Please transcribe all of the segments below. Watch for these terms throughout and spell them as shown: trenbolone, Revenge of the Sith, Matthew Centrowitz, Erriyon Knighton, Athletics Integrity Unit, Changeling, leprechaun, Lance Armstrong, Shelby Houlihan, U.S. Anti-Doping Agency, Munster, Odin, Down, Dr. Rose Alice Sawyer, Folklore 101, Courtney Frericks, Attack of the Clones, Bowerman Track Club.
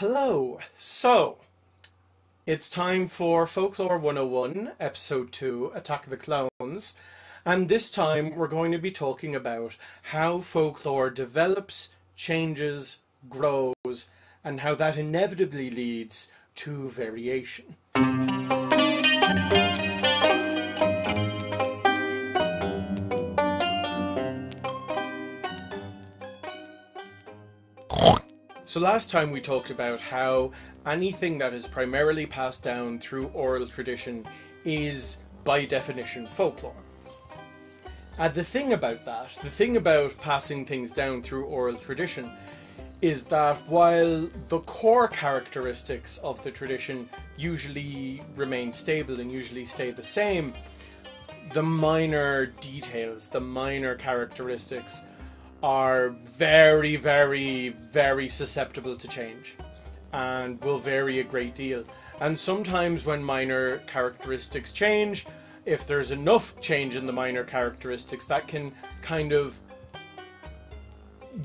Hello! So, it's time for Folklore 101, Episode 2, Attack of the Clones, and this time we're going to be talking about how folklore develops, changes, grows, and how that inevitably leads to variation. So last time we talked about how anything that is primarily passed down through oral tradition is, by definition, folklore. And the thing about passing things down through oral tradition is that while the core characteristics of the tradition usually remain stable and usually stay the same, the minor details, the minor characteristics are very, very, very susceptible to change and will vary a great deal. And sometimes when minor characteristics change, if there's enough change in the minor characteristics, that can kind of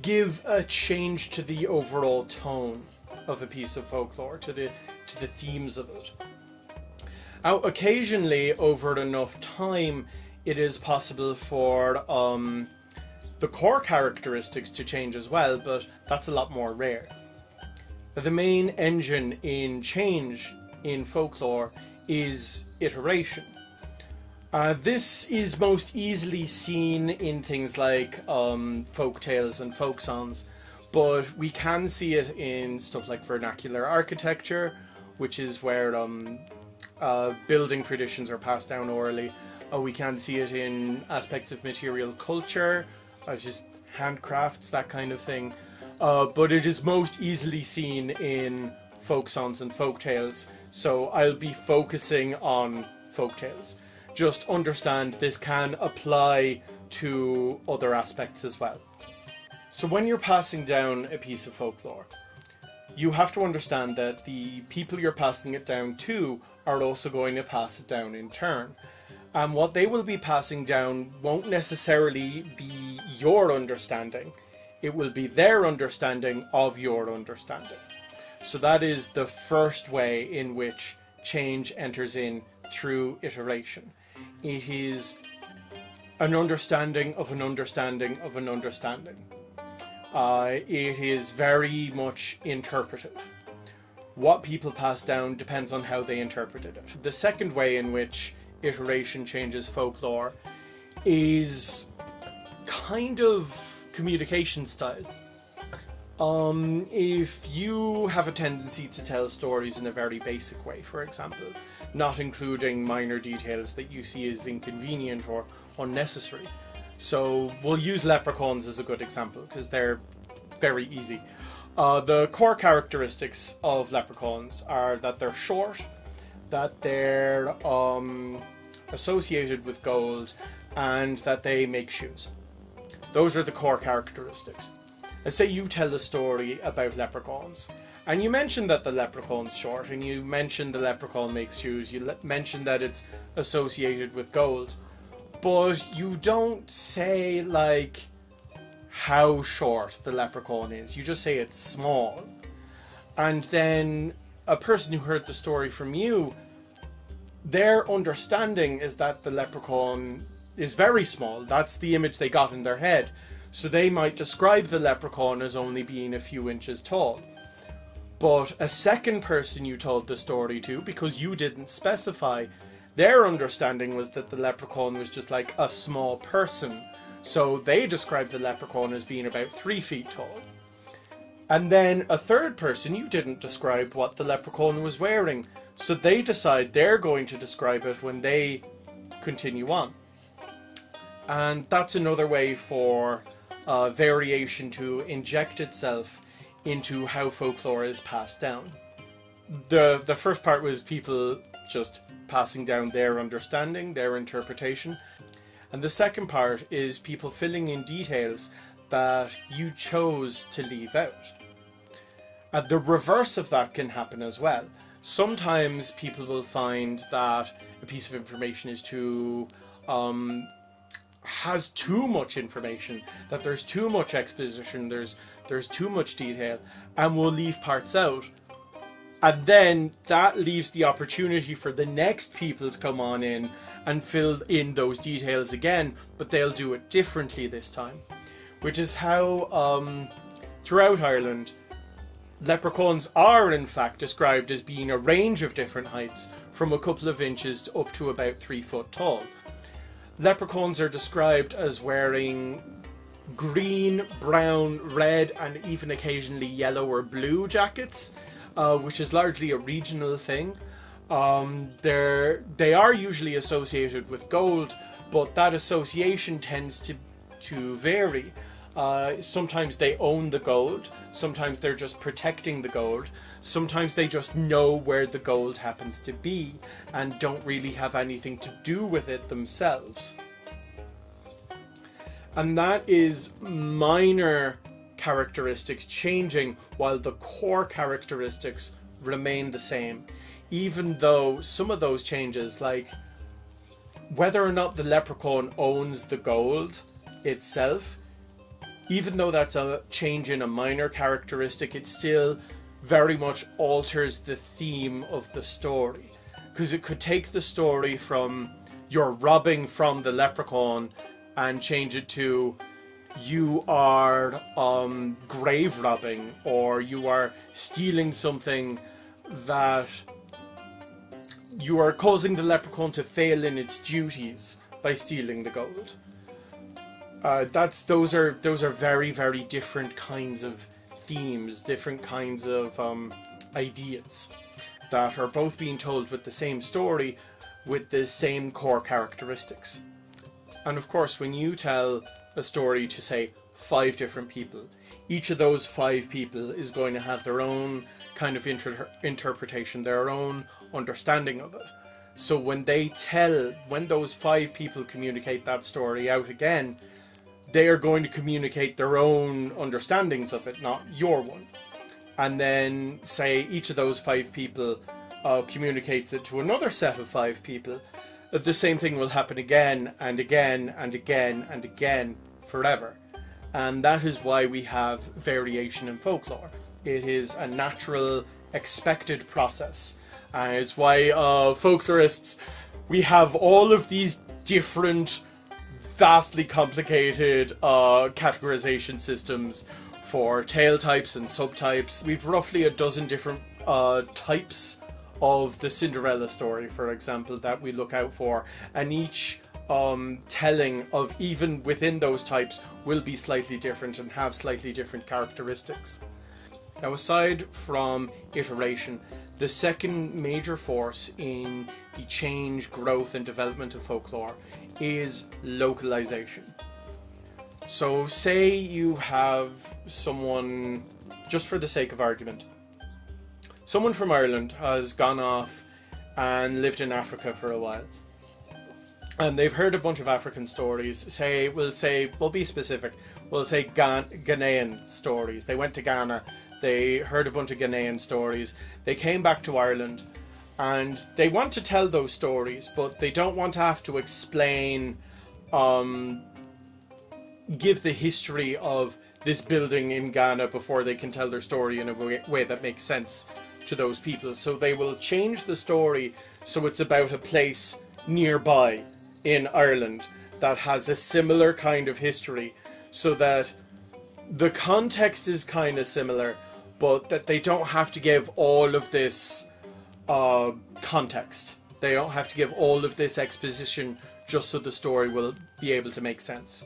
give a change to the overall tone of a piece of folklore, to the themes of it. Now, occasionally, over enough time, it is possible for the core characteristics to change as well, but that's a lot more rare. The main engine in change in folklore is iteration. This is most easily seen in things like folk tales and folk songs, but we can see it in stuff like vernacular architecture, which is where building traditions are passed down orally. We can see it in aspects of material culture, just handcrafts, that kind of thing, but it is most easily seen in folk songs and folk tales, so I'll be focusing on folk tales. Just understand this can apply to other aspects as well. So when you're passing down a piece of folklore, you have to understand that the people you're passing it down to are also going to pass it down in turn. And what they will be passing down won't necessarily be your understanding. It will be their understanding of your understanding. So that is the first way in which change enters in through iteration. It is an understanding of an understanding of an understanding. It is very much interpretive. What people pass down depends on how they interpreted it. The second way in which iteration changes folklore is kind of communication style. If you have a tendency to tell stories in a very basic way, for example, not including minor details that you see as inconvenient or unnecessary. So we'll use leprechauns as a good example because they're very easy. The core characteristics of leprechauns are that they're short, that they're associated with gold, and that they make shoes. Those are the core characteristics. Let's say you tell a story about leprechauns, and you mention that the leprechaun's short, and you mention the leprechaun makes shoes, you mention that it's associated with gold, but you don't say, like, how short the leprechaun is. You just say it's small. And then a person who heard the story from you, their understanding is that the leprechaun is very small. That's the image they got in their head. So they might describe the leprechaun as only being a few inches tall. But a second person you told the story to, because you didn't specify, their understanding was that the leprechaun was just like a small person. So they described the leprechaun as being about 3 feet tall. And then a third person, you didn't describe what the leprechaun was wearing, so they decide they're going to describe it when they continue on. And that's another way for variation to inject itself into how folklore is passed down. The first part was people just passing down their understanding, their interpretation. And the second part is people filling in details that you chose to leave out. And the reverse of that can happen as well. Sometimes people will find that a piece of information is has too much information, that there's too much exposition, there's too much detail, and will leave parts out And then that leaves the opportunity for the next people to come on in and fill in those details again, but they'll do it differently this time. Which is how throughout Ireland, leprechauns are in fact described as being a range of different heights, from a couple of inches to up to about 3 foot tall. Leprechauns are described as wearing green, brown, red, and even occasionally yellow or blue jackets, which is largely a regional thing. They are usually associated with gold, but that association tends to vary. Sometimes they own the gold, sometimes they're just protecting the gold, sometimes they just know where the gold happens to be and don't really have anything to do with it themselves. And that is minor characteristics changing while the core characteristics remain the same, even though some of those changes, like whether or not the leprechaun owns the gold itself, even though that's a change in a minor characteristic, it still very much alters the theme of the story, because it could take the story from you're robbing from the leprechaun and change it to you are grave robbing, or you are stealing something that you are causing the leprechaun to fail in its duties by stealing the gold. Those are very, very different kinds of themes, different kinds of ideas that are both being told with the same story, with the same core characteristics. And of course, when you tell a story to, say, 5 different people, each of those 5 people is going to have their own kind of interpretation, their own understanding of it. So when those 5 people communicate that story out again, they are going to communicate their own understandings of it, not your one. And then, say, each of those 5 people communicates it to another set of 5 people, the same thing will happen again and again and again and again forever. And that is why we have variation in folklore. It is a natural, expected process. And it's why folklorists, we have all of these different, vastly complicated categorization systems for tale types and subtypes. We've roughly a dozen different types of the Cinderella story, for example, that we look out for, and each telling of even within those types will be slightly different and have slightly different characteristics. Now, aside from iteration, the second major force in the change, growth and development of folklore is localization. So say you have someone, just for the sake of argument, someone from Ireland has gone off and lived in Africa for a while, and they've heard a bunch of African stories. Say, we'll be specific, we'll say Ghanaian stories. They went to Ghana, they heard a bunch of Ghanaian stories, they came back to Ireland, and they want to tell those stories, but they don't want to have to explain, give the history of this building in Ghana before they can tell their story in a way that makes sense to those people. So they will change the story so it's about a place nearby in Ireland that has a similar kind of history, so that the context is kind of similar, but that they don't have to give all of this context. They don't have to give all of this exposition just so the story will be able to make sense.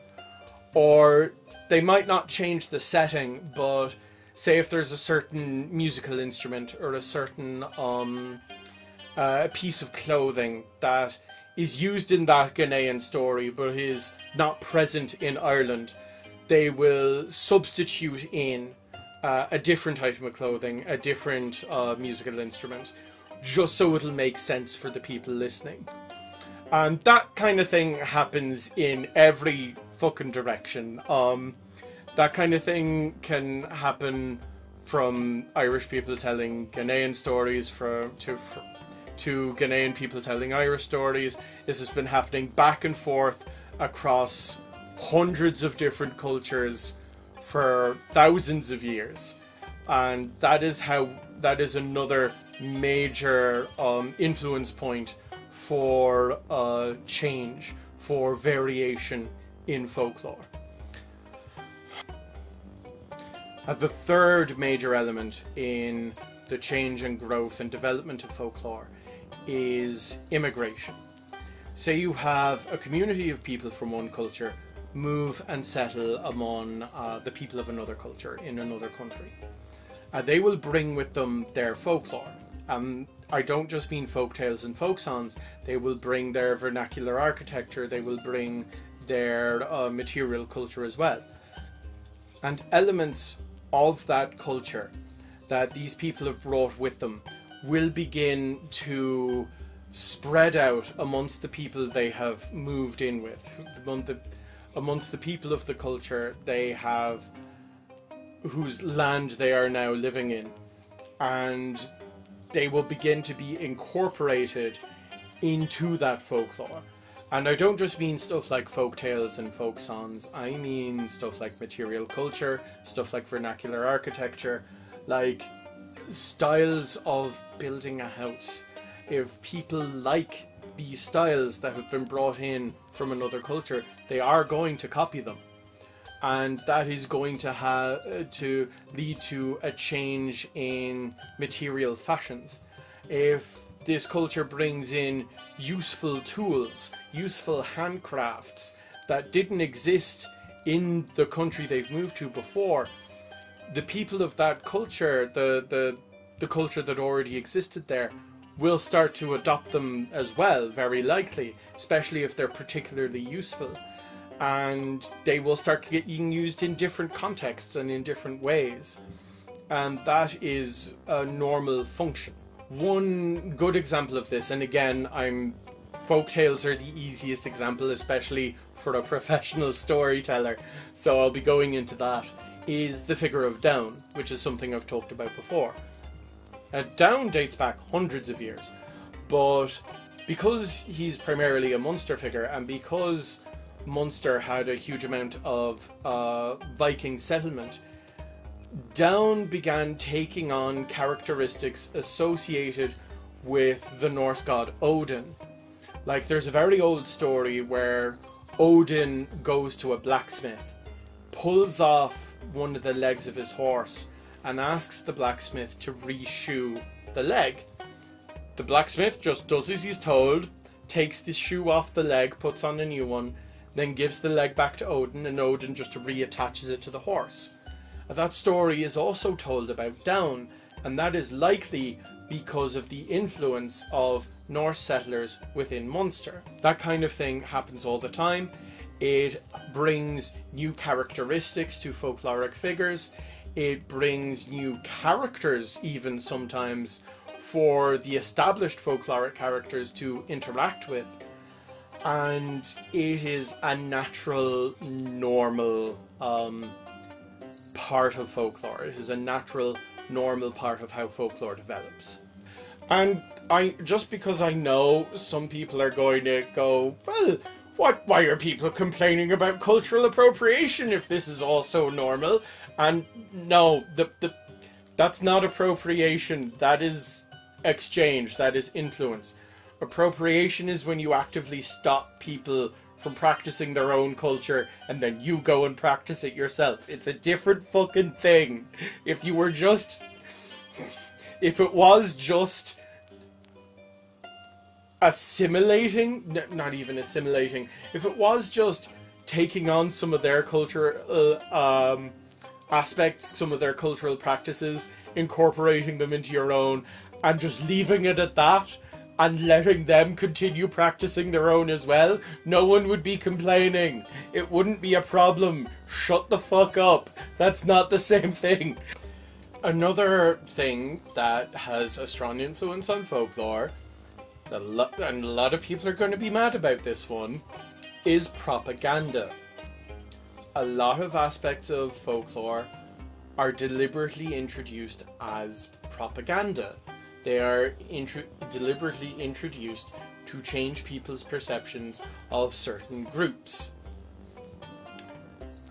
Or they might not change the setting, but say if there's a certain musical instrument or a certain piece of clothing that is used in that Ghanaian story but is not present in Ireland, they will substitute in a different item of clothing, a different musical instrument, just so it'll make sense for the people listening. And that kind of thing happens in every fucking direction. That kind of thing can happen from Irish people telling Ghanaian stories to Ghanaian people telling Irish stories. This has been happening back and forth across hundreds of different cultures for thousands of years. And that is another major influence point for change, for variation in folklore. The third major element in the change and growth and development of folklore is immigration. Say you have a community of people from one culture move and settle among the people of another culture in another country. They will bring with them their folklore. I don't just mean folk tales and folk songs. They will bring their vernacular architecture. They will bring their material culture as well. And elements of that culture that these people have brought with them will begin to spread out amongst the people they have moved in with, amongst the people of the culture they have, whose land they are now living in, and they will begin to be incorporated into that folklore. And I don't just mean stuff like folk tales and folk songs, I mean stuff like material culture, stuff like vernacular architecture, like styles of building a house. If people like these styles that have been brought in from another culture, they are going to copy them. And that is going to lead to a change in material fashions. If this culture brings in useful tools, useful handcrafts that didn't exist in the country they've moved to before, the people of that culture, the culture that already existed there, will start to adopt them as well, very likely, especially if they're particularly useful. And they will start getting used in different contexts and in different ways. And that is a normal function. One good example of this, and again, folktales are the easiest example, especially for a professional storyteller, so I'll be going into that, is the figure of Down, which is something I've talked about before. Down dates back hundreds of years, but because he's primarily a Munster figure, and because Munster had a huge amount of Viking settlement, Down began taking on characteristics associated with the Norse god Odin. Like, there's a very old story where Odin goes to a blacksmith, pulls off one of the legs of his horse, and asks the blacksmith to reshoe the leg. The blacksmith just does as he's told, takes the shoe off the leg, puts on a new one, then gives the leg back to Odin, and Odin just reattaches it to the horse. That story is also told about Down, and that is likely because of the influence of Norse settlers within Munster. That kind of thing happens all the time. It brings new characteristics to folkloric figures. It brings new characters, even sometimes, for the established folkloric characters to interact with. And it is a natural, normal part of folklore. It is a natural, normal part of how folklore develops. And just because I know some people are going to go, well, why are people complaining about cultural appropriation if this is all so normal? And no, that's not appropriation. That is exchange. That is influence. Appropriation is when you actively stop people from practicing their own culture and then you go and practice it yourself. It's a different fucking thing. If it was just assimilating, not even assimilating, if it was just taking on some of their cultural aspects, some of their cultural practices, incorporating them into your own, and just leaving it at that, and letting them continue practicing their own as well, no one would be complaining. It wouldn't be a problem. Shut the fuck up. That's not the same thing. Another thing that has a strong influence on folklore, and a lot of people are going to be mad about this one, is propaganda. A lot of aspects of folklore are deliberately introduced as propaganda. They are deliberately introduced to change people's perceptions of certain groups.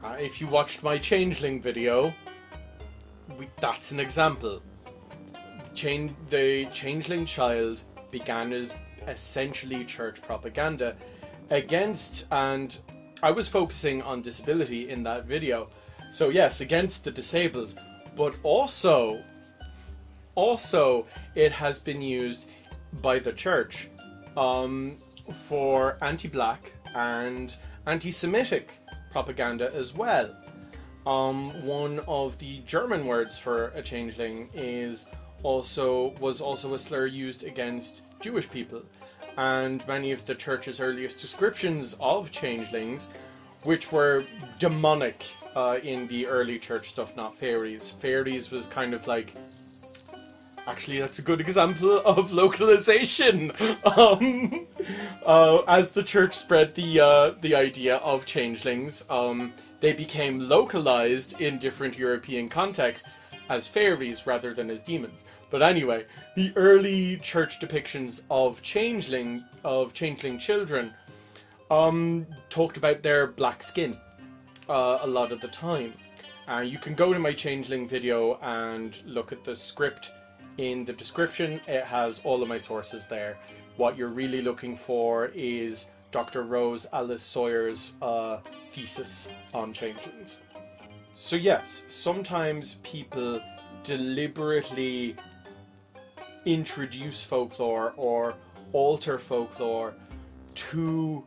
If you watched my Changeling video, that's an example. The Changeling Child began as essentially church propaganda against, and I was focusing on disability in that video, so yes, against the disabled, but also it has been used by the church for anti-black and anti-Semitic propaganda as well. One of the German words for a changeling was also a slur used against Jewish people, and many of the church's earliest descriptions of changelings, which were demonic in the early church stuff, not fairies. Fairies was kind of like, actually that's a good example of localization. As the church spread the idea of changelings, they became localized in different European contexts as fairies rather than as demons. But anyway, the early church depictions of changeling children talked about their black skin a lot of the time. You can go to my changeling video and look at the script in the description. It has all of my sources there. What you're really looking for is Dr. Rose Alice Sawyer's thesis on changelings. So yes, sometimes people deliberately introduce folklore or alter folklore to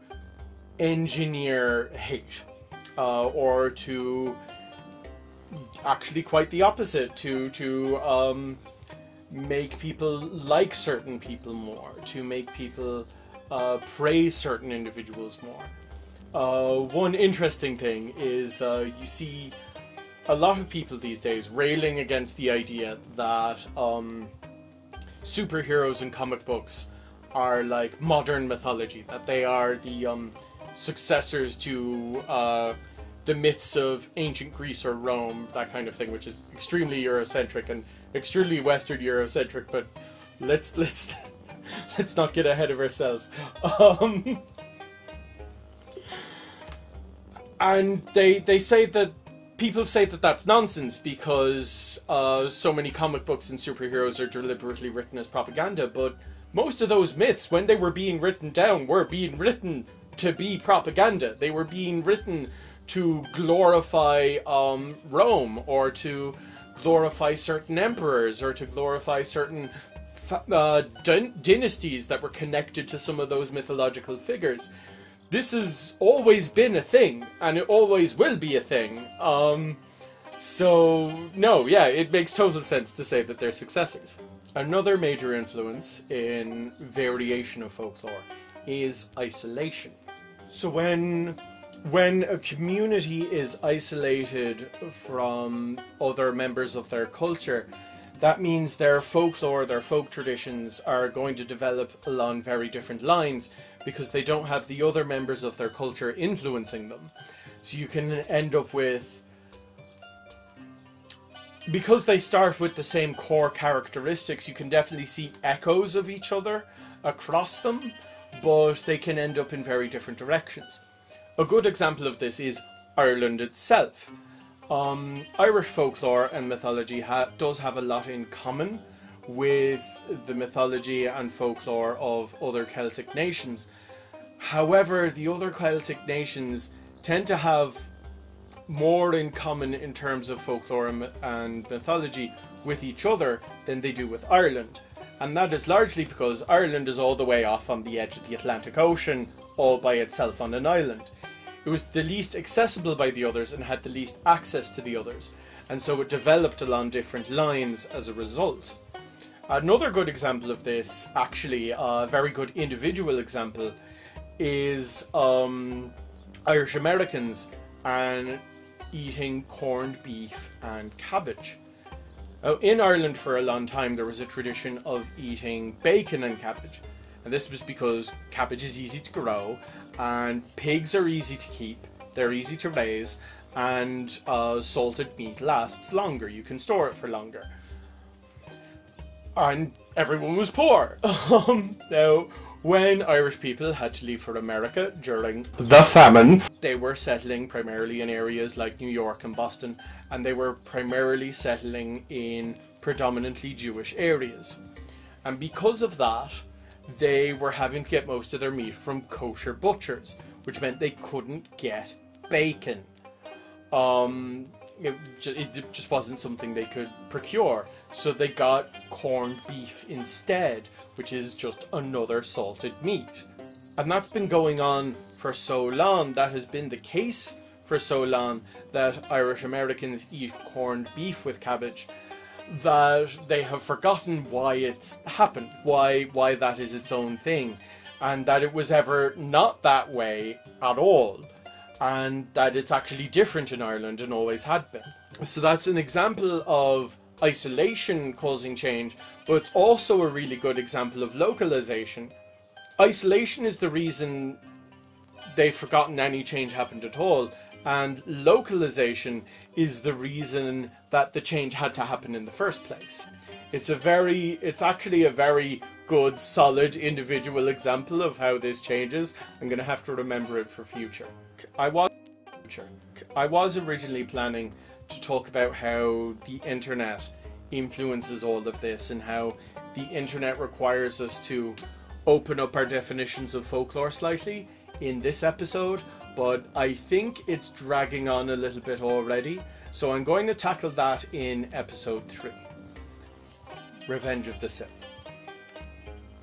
engineer hate, or to actually quite the opposite, to make people like certain people more, to make people praise certain individuals more. One interesting thing is you see a lot of people these days railing against the idea that superheroes in comic books are like modern mythology, that they are the successors to the myths of ancient Greece or Rome, that kind of thing, which is extremely Eurocentric and extremely Western Eurocentric. But let's not get ahead of ourselves. And they say that. People say that that's nonsense because so many comic books and superheroes are deliberately written as propaganda, but most of those myths, when they were being written down, were being written to be propaganda. They were being written to glorify Rome, or to glorify certain emperors, or to glorify certain dynasties that were connected to some of those mythological figures. This has always been a thing, and it always will be a thing. So, no, yeah, it makes total sense to say that they're successors. Another major influence in variation of folklore is isolation. So when a community is isolated from other members of their culture, that means their folklore, their folk traditions are going to develop along very different lines, because they don't have the other members of their culture influencing them. So you can end up with, because they start with the same core characteristics, you can definitely see echoes of each other across them, but they can end up in very different directions. A good example of this is Ireland itself. Irish folklore and mythology does have a lot in common with the mythology and folklore of other Celtic nations. However, the other Celtic nations tend to have more in common in terms of folklore and mythology with each other than they do with Ireland. And that is largely because Ireland is all the way off on the edge of the Atlantic Ocean, all by itself on an island. It was the least accessible by the others and had the least access to the others, and so it developed along different lines as a result. Another good example of this, actually a very good individual example, is Irish Americans and eating corned beef and cabbage. Now, in Ireland for a long time there was a tradition of eating bacon and cabbage, and this was because cabbage is easy to grow and pigs are easy to keep, they're easy to raise, and salted meat lasts longer, you can store it for longer. And everyone was poor. Now, when Irish people had to leave for America during the famine, they were settling primarily in areas like New York and Boston, and they were primarily settling in predominantly Jewish areas. And because of that, they were having to get most of their meat from kosher butchers, which meant they couldn't get bacon. It just wasn't something they could procure. So they got corned beef instead, which is just another salted meat. And that's been going on for so long, that has been the case for so long, that Irish Americans eat corned beef with cabbage, that they have forgotten why it's happened, why that is its own thing, and that it was ever not that way at all, and that it's actually different in Ireland and always had been. So that's an example of isolation causing change, but it's also a really good example of localization. Isolation is the reason they've forgotten any change happened at all, and localization is the reason that the change had to happen in the first place. It's actually a very good, solid, individual example of how this changes. I'm going to have to remember it for future. I was originally planning to talk about how the internet influences all of this and how the internet requires us to open up our definitions of folklore slightly in this episode, but I think it's dragging on a little bit already, so I'm going to tackle that in episode 3. Revenge of the Sith.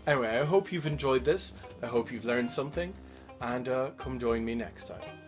Anyway, I hope you've enjoyed this, I hope you've learned something, and come join me next time.